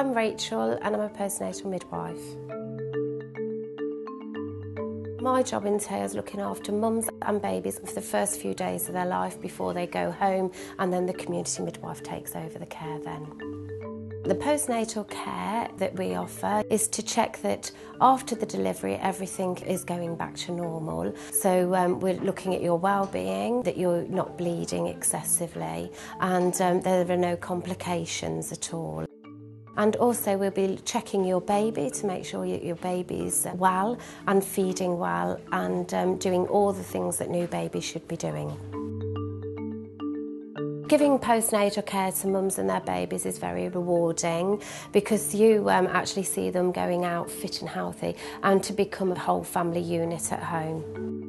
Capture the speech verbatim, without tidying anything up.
I'm Rachel and I'm a perinatal midwife. My job entails looking after mums and babies for the first few days of their life before they go home, and then the community midwife takes over the care then. The postnatal care that we offer is to check that after the delivery everything is going back to normal. So um, we're looking at your well-being, that you're not bleeding excessively, and um, there are no complications at all. And also we'll be checking your baby to make sure your baby's well and feeding well and um, doing all the things that new babies should be doing. Giving postnatal care to mums and their babies is very rewarding because you um, actually see them going out fit and healthy and to become a whole family unit at home.